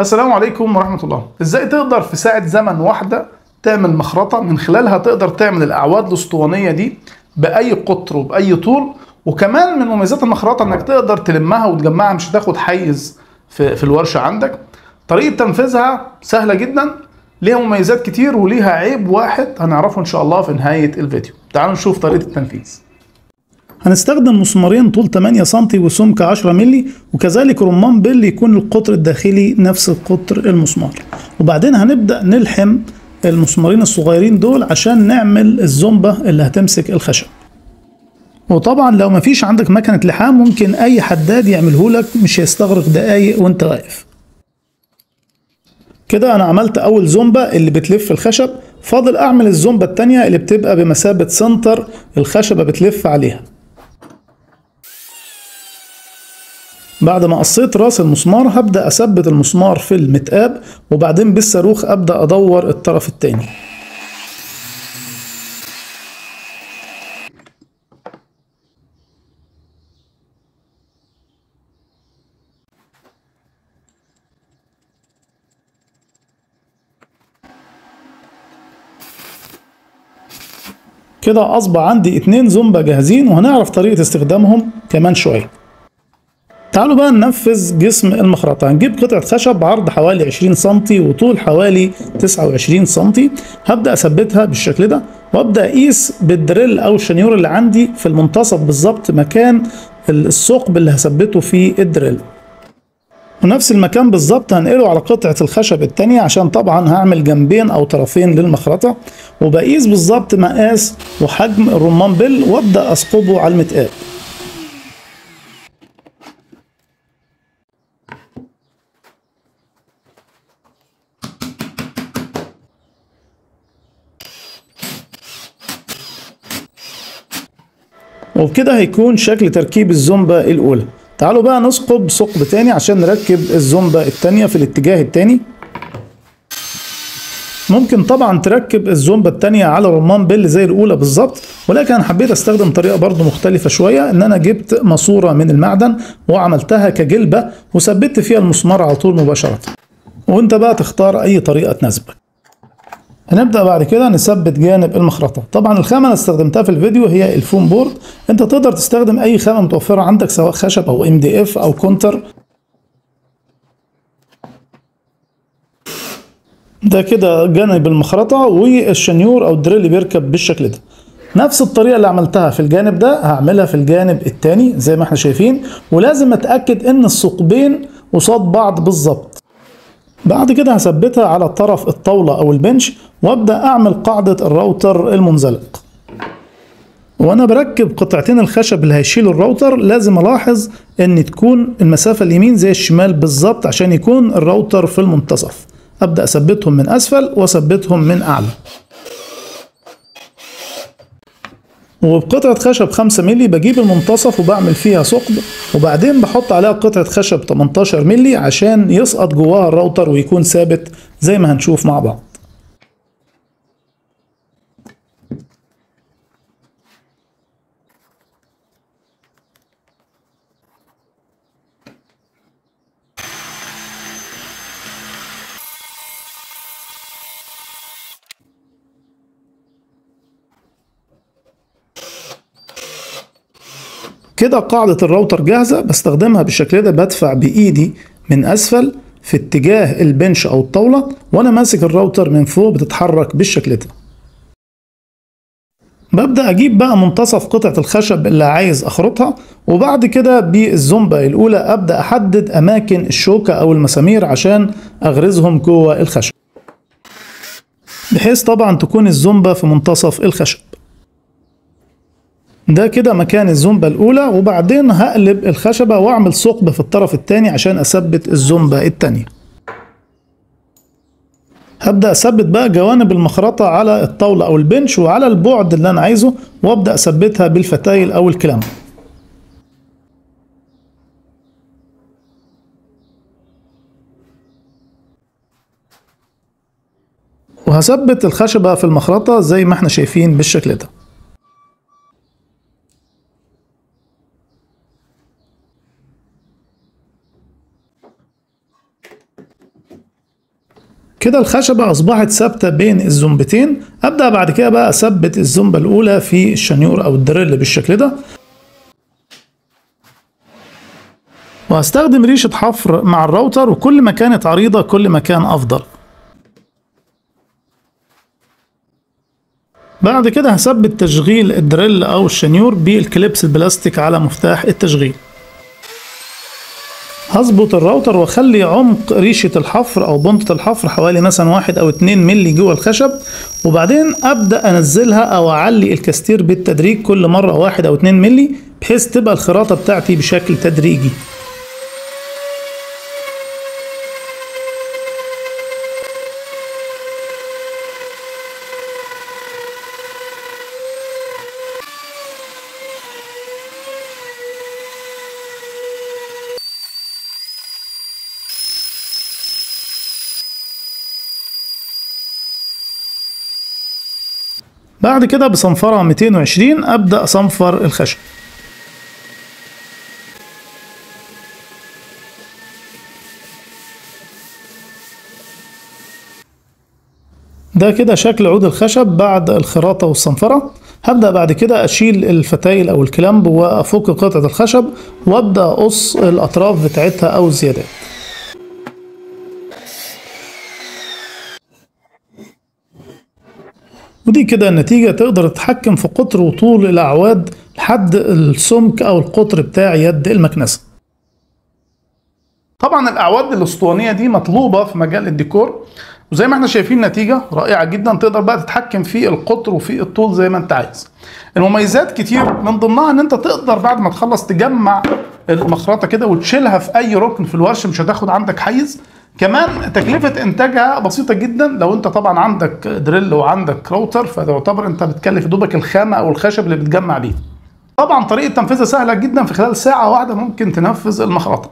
السلام عليكم ورحمة الله. ازاي تقدر في ساعة زمن واحدة تعمل مخرطة من خلالها تقدر تعمل الاعواد الاسطوانية دي باي قطر وباي طول، وكمان من مميزات المخرطة انك تقدر تلمها وتجمعها، مش هتاخد حيز في الورشة عندك. طريقة تنفيذها سهلة جدا، ليها مميزات كتير وليها عيب واحد هنعرفه ان شاء الله في نهاية الفيديو. تعالوا نشوف طريقة التنفيذ. هنستخدم مسمارين طول 8 سم وسمك 10 مللي، وكذلك رمان بيل يكون القطر الداخلي نفس القطر المسمار، وبعدين هنبدأ نلحم المسمارين الصغيرين دول عشان نعمل الزومبة اللي هتمسك الخشب. وطبعا لو مفيش عندك مكنة لحام ممكن اي حداد يعمله لك، مش هيستغرق دقايق وانت واقف. كده انا عملت اول زومبة اللي بتلف الخشب، فاضل اعمل الزومبة التانية اللي بتبقى بمثابة سنتر الخشبة بتلف عليها. بعد ما قصيت راس المسمار هبدأ اثبت المسمار في المتقاب، وبعدين بالصاروخ ابدأ ادور الطرف التاني. كده اصبح عندي 2 زومبا جاهزين، وهنعرف طريقة استخدامهم كمان شوية. تعالوا بقى ننفذ جسم المخرطة. هنجيب قطعة خشب عرض حوالي 20 سم وطول حوالي 29 سم، هبدأ اثبتها بالشكل ده، وابدأ اقيس بالدريل او الشنيور اللي عندي في المنتصف بالظبط مكان الثقب اللي هثبته في الدريل، ونفس المكان بالظبط هنقله على قطعة الخشب التانية، عشان طبعا هعمل جنبين او طرفين للمخرطة. وبقيس بالظبط مقاس وحجم الرمان بيل، وابدأ اثقبه على المتقاب. وبكده هيكون شكل تركيب الزومبة الأولى. تعالوا بقى نثقب ثقب تاني عشان نركب الزومبة التانية في الاتجاه التاني. ممكن طبعا تركب الزومبة التانية على رمان بيل زي الأولى بالظبط، ولكن أنا حبيت أستخدم طريقة برضو مختلفة شوية، إن أنا جبت ماسورة من المعدن وعملتها كجلبة وثبت فيها المسمار على طول مباشرة، وأنت بقى تختار أي طريقة تناسبك. هنبدأ بعد كده نثبت جانب المخرطة. طبعا الخامة اللي استخدمتها في الفيديو هي الفوم بورد، انت تقدر تستخدم اي خامة متوفرة عندك سواء خشب او MDF او كونتر. ده كده جانب المخرطة، والشنيور او الدريل بيركب بالشكل ده. نفس الطريقة اللي عملتها في الجانب ده هعملها في الجانب التاني زي ما احنا شايفين، ولازم اتأكد ان الثقبين قصاد بعض بالظبط. بعد كده هثبتها على طرف الطاولة او البنش، وابدأ اعمل قاعدة الراوتر المنزلق. وانا بركب قطعتين الخشب اللي هيشيلوا الراوتر لازم الاحظ ان تكون المسافة اليمين زي الشمال بالظبط عشان يكون الراوتر في المنتصف. ابدأ اثبتهم من اسفل واثبتهم من اعلى. وبقطعة خشب 5 مللي بجيب المنتصف وبعمل فيها ثقب، وبعدين بحط عليها قطعة خشب 18 مللي عشان يسقط جواها الراوتر ويكون ثابت زي ما هنشوف مع بعض. كده قاعدة الراوتر جاهزة، بستخدمها بالشكل ده. بدفع بإيدي من أسفل في اتجاه البنش أو الطاولة وأنا ماسك الراوتر من فوق، بتتحرك بالشكل ده. ببدأ أجيب بقى منتصف قطعة الخشب اللي عايز أخرطها، وبعد كده بالزومبة الأولى أبدأ أحدد أماكن الشوكة أو المسامير عشان أغرزهم جوه الخشب، بحيث طبعا تكون الزومبة في منتصف الخشب. ده كده مكان الزومبة الأولى، وبعدين هقلب الخشبة وأعمل ثقب في الطرف التاني عشان أثبت الزومبة التانية. هبدأ أثبت بقى جوانب المخرطة على الطاولة أو البنش وعلى البعد اللي أنا عايزه، وأبدأ أثبتها بالفتايل أو الكلام. وهثبت الخشبة في المخرطة زي ما احنا شايفين بالشكل ده. كده الخشبة أصبحت ثابتة بين الزنبتين. أبدأ بعد كده بقى أثبت الزنبة الأولى في الشنيور أو الدريل بالشكل ده، وهستخدم ريشة حفر مع الراوتر، وكل ما كانت عريضة كل ما كان أفضل. بعد كده هثبت تشغيل الدريل أو الشنيور بالكليبس البلاستيك على مفتاح التشغيل. هظبط الراوتر واخلي عمق ريشة الحفر او بنطة الحفر حوالي مثلا 1 أو 2 مللي جوه الخشب، وبعدين ابدأ انزلها او اعلي الكاستير بالتدريج كل مرة 1 أو 2 مللي بحيث تبقى الخراطة بتاعتي بشكل تدريجي. بعد كده بصنفرة 220 أبدأ صنفر الخشب. ده كده شكل عود الخشب بعد الخراطة والصنفرة. هبدأ بعد كده أشيل الفتايل أو الكلامب وأفك قطعة الخشب وأبدأ أقص الأطراف بتاعتها أو الزيادات. ودي كده النتيجة. تقدر تتحكم في قطر وطول الأعواد لحد السمك أو القطر بتاع يد المكنسة. طبعا الأعواد الأسطوانية دي مطلوبة في مجال الديكور، وزي ما احنا شايفين نتيجة رائعة جدا. تقدر بقى تتحكم في القطر وفي الطول زي ما انت عايز. المميزات كتير، من ضمنها ان انت تقدر بعد ما تخلص تجمع المخرطة كده وتشيلها في أي ركن في الورش، مش هتاخد عندك حيز. كمان تكلفة انتاجها بسيطة جدا. لو انت طبعا عندك دريل وعندك راوتر فتعتبر انت بتكلف دوبك الخامة او الخشب اللي بتجمع بيه. طبعا طريقة تنفيذها سهلة جدا، في خلال ساعة واحدة ممكن تنفذ المخرطة.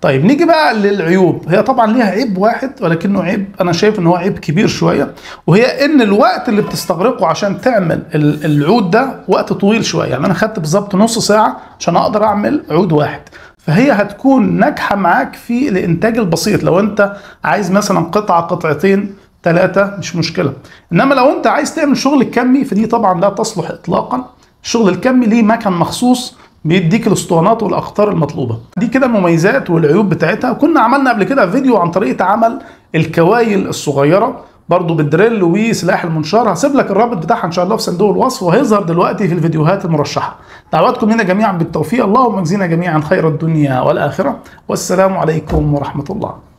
طيب نيجي بقى للعيوب. هي طبعا ليها عيب واحد، ولكنه عيب انا شايف ان هو عيب كبير شوية، وهي ان الوقت اللي بتستغرقه عشان تعمل العود ده وقت طويل شوية. يعني انا خدت بالظبط نص ساعة عشان اقدر اعمل عود واحد. فهي هتكون ناجحة معاك في الانتاج البسيط. لو انت عايز مثلا قطعة قطعتين 3 مش مشكلة، انما لو انت عايز تعمل شغل كمي فدي طبعا لا تصلح اطلاقا. الشغل الكمي ليه مكان مخصوص بيديك الاسطوانات والاقطار المطلوبة. دي كده المميزات والعيوب بتاعتها. كنا عملنا قبل كده فيديو عن طريقة عمل الكوايل الصغيرة برضو بالدريل وسلاح المنشار، هسيب لك الرابط بتاعها ان شاء الله في صندوق الوصف، وهيظهر دلوقتي في الفيديوهات المرشحة. دعواتكم لنا جميعا بالتوفيق، اللهم اجزينا جميعا خير الدنيا والآخرة، والسلام عليكم ورحمة الله.